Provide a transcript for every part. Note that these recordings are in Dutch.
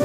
We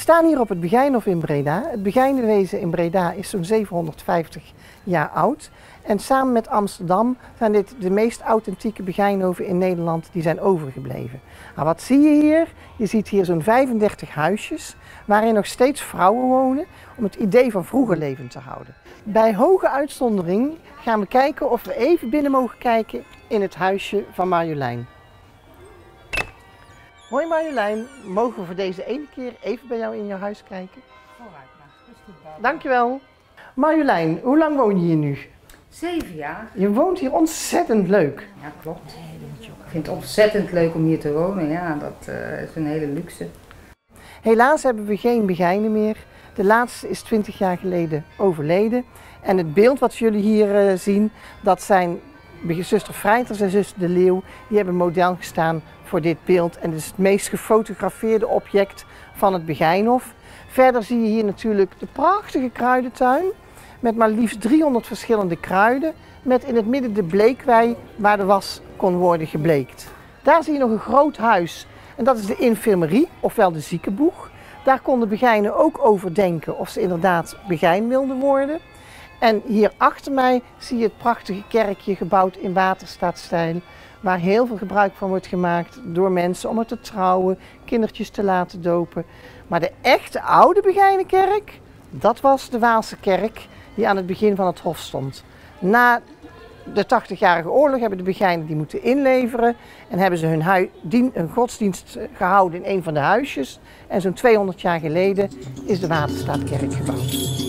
staan hier op het Begijnhof in Breda. Het Begijnenwezen in Breda is zo'n 750 jaar oud. En samen met Amsterdam zijn dit de meest authentieke Begijnhoven in Nederland die zijn overgebleven. Nou, wat zie je hier? Je ziet hier zo'n 35 huisjes waarin nog steeds vrouwen wonen om het idee van vroeger levend te houden. Bij hoge uitzondering gaan we kijken of we even binnen mogen kijken in het huisje van Marjolein. Hoi Marjolein, mogen we voor deze ene keer even bij jou in je huis kijken? Vooruit, dat is goed. Dankjewel. Marjolein, hoe lang woon je hier nu? 7 jaar. Je woont hier ontzettend leuk. Ja, klopt. Ik vind het ontzettend leuk om hier te wonen. Ja, dat is een hele luxe. Helaas hebben we geen Begijnen meer. De laatste is 20 jaar geleden overleden. En het beeld wat jullie hier zien, dat zijn zuster Freiters en zuster De Leeuw. Die hebben model gestaan voor dit beeld en het is het meest gefotografeerde object van het Begijnhof. Verder zie je hier natuurlijk de prachtige kruidentuin met maar liefst 300 verschillende kruiden, met in het midden de bleekwei waar de was kon worden gebleekt. Daar zie je nog een groot huis en dat is de infirmerie, ofwel de ziekenboeg. Daar konden Begijnen ook over denken of ze inderdaad Begijn wilden worden. En hier achter mij zie je het prachtige kerkje gebouwd in Waterstaatstijl, waar heel veel gebruik van wordt gemaakt door mensen om het te trouwen, kindertjes te laten dopen. Maar de echte oude Begijnenkerk, dat was de Waalse kerk die aan het begin van het hof stond. Na de Tachtigjarige Oorlog hebben de Begijnen die moeten inleveren en hebben ze hun godsdienst gehouden in een van de huisjes. En zo'n 200 jaar geleden is de Waterstaatkerk gebouwd.